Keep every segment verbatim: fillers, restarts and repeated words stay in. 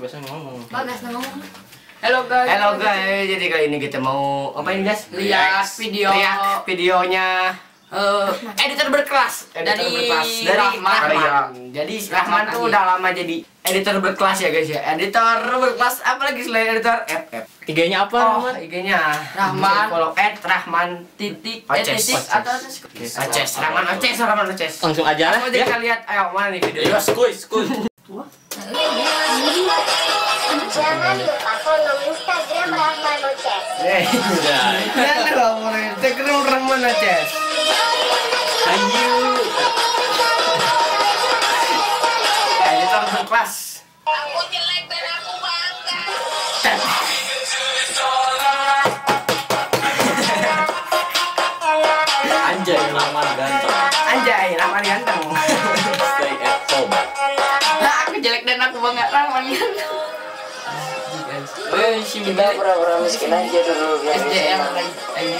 biasanya ngomong. Bagas ngomong. Hello guys. Hello guys. Jadi kali ini kita mau ngapain guys? Lihat video. Lihat videonya uh, editor berkelas. Editor dari berkelas. Dari Rahman. Jadi Rahman tuh udah lama jadi editor berkelas ya guys ya. Editor berkelas apalagi selain editor F F. I G-nya apa? Oh, I G-nya Rahman. Follow et rahman titik oces atau oces. Rahman oces, Rahman oces. Langsung aja lah. Kita lihat ayo mana nih videonya. Yos, kuy, kuy. Jangan lupa follow Instagram Rahman oces. Jangan lupa follow Instagram Rahman oces. Ayo. Editor berkelas. Aku jelek dan aku bangga. Anjay, Rahman ganteng. Anjay, Rahman ganteng. Stay at home. Nah, aku jelek dan aku bangga, Rahman ganteng. Eh, si kita pura-pura miskin aja dulu guys.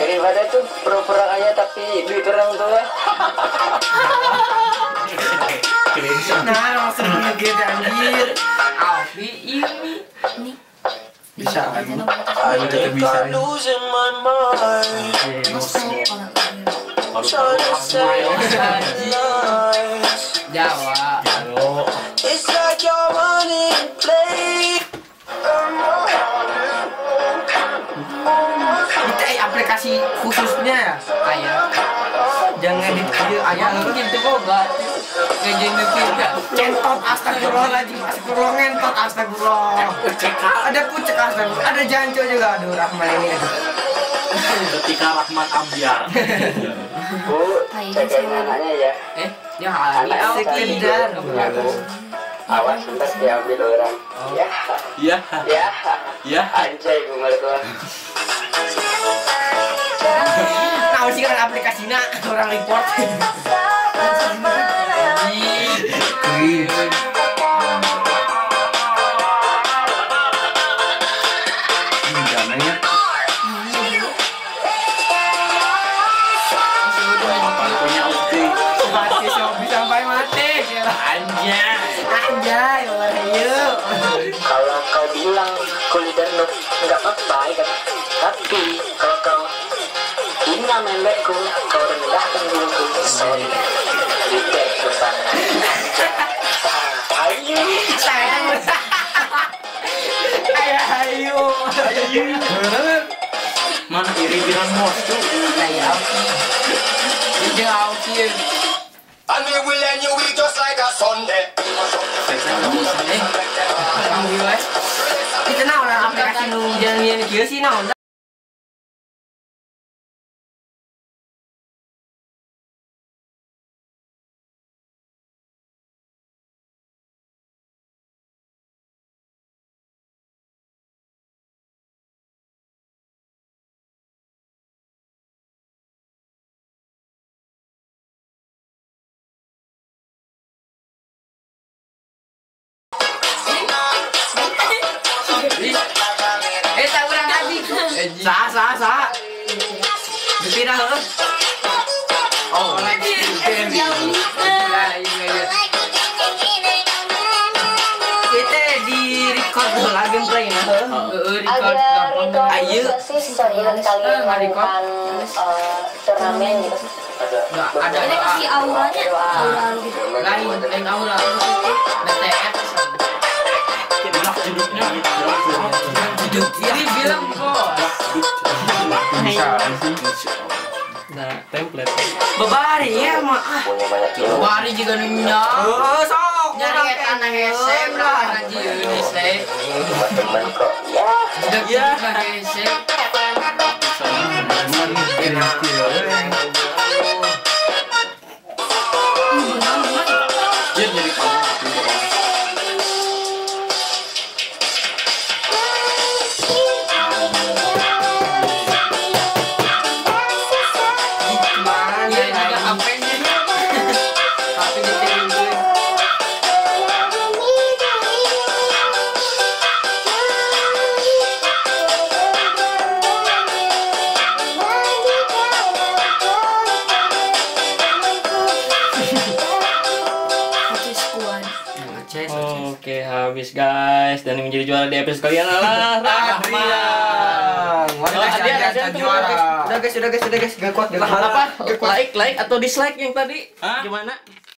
Daripada tuh pura-pura kaya tapi duit orang tua. Nah, langsung gitu anjir. Alfi ini. Nih. Bisa. Anjay, bisa. Anjay. Jawa. Jawa. It's like you're running play. Kita aplikasi khususnya ayah. Jangan edit video ayah mungkin itu kok gratis. Jangan mungkin enggak. Centot astagfirullah lagi masuk ruang entot astagfirullah. Ada pucek astagfirullah. Ada jancu juga aduh Rahman ini. Ketika Rahman ambiar. Bu, cekin anaknya ya. Eh, dia halal sekedar. Awas ntar diambil orang. Ya. Ya. Ya. Ya. Anjay gue mertua. Nah, sih kan aplikasinya orang import. Anjay, wahyu. Kalau kau bilang kulit dan enggak apa-apa kan. Tapi kalau kau hina melekku, kau rendahkan diriku. Sorry. Tidak bersalah. Ayu, sayang. Ayu, ayu. Mana iri bilang bos tuh? Ayu. Jauh sih. And we will end you with just like a Sunday. Kita naon lah aplikasi nu janjian kieu sih naon. Sah, sah, sah. Dipindah lo. Oh, lagi. Kita di record lah gameplay nih. Record gampang. Ayo. Mari record. Turnamen gitu. Nggak ada. Ini kasih auranya. Aura gitu. Lain, lain aura. B T F. Kita duduknya. Duduk. Ini bilang kok. Nah, template. Bebari ya, mah. Bebari juga nanya. Sok. Nyari tanah S M lah, anji Yunus. Teman-teman kok. Ya. Bye. habis guys, dan menjadi juara di episode kalian adalah Rahman. Kalau hadiah kalian tuh udah guys, udah guys, udah guys, gak kuat. Apa? Like, like atau dislike yang tadi? Gimana?